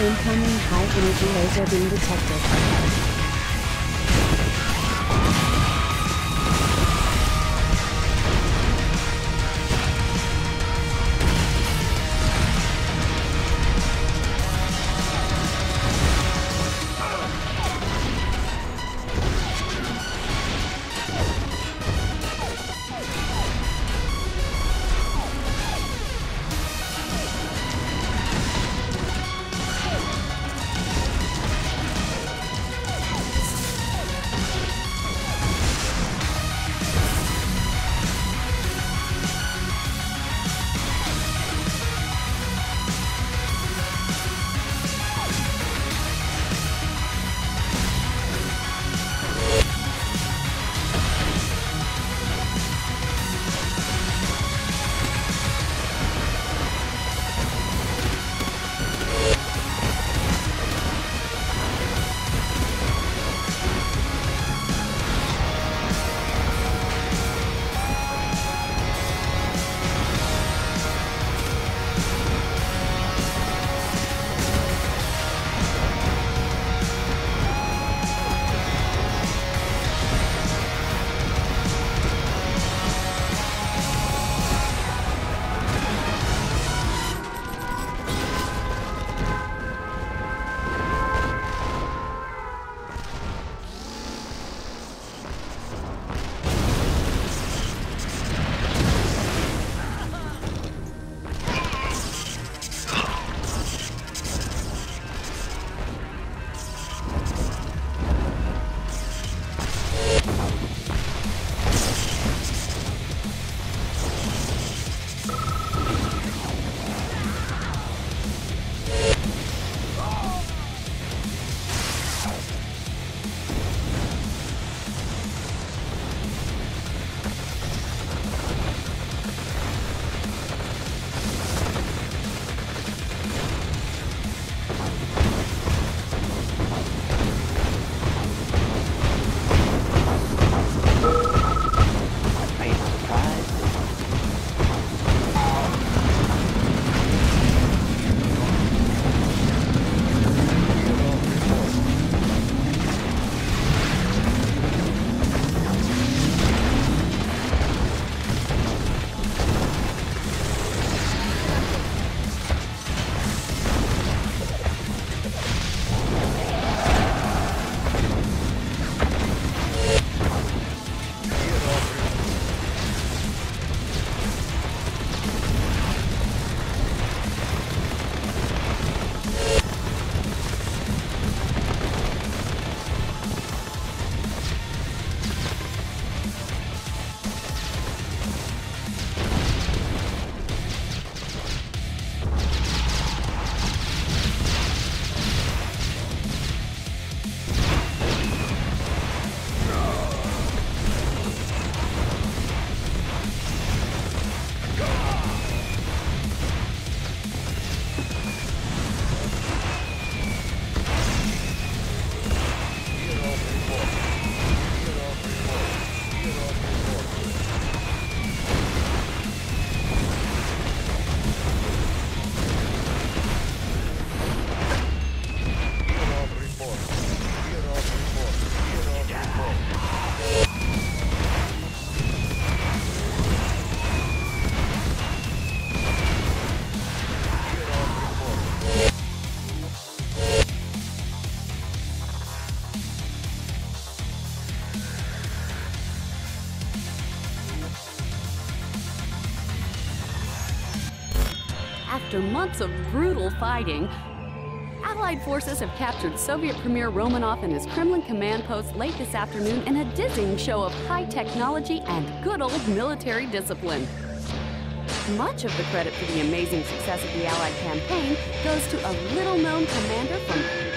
Incoming high-energy laser beam detected. After months of brutal fighting, Allied forces have captured Soviet Premier Romanov and his Kremlin command post late this afternoon in a dizzying show of high technology and good old military discipline. Much of the credit for the amazing success of the Allied campaign goes to a little-known commander from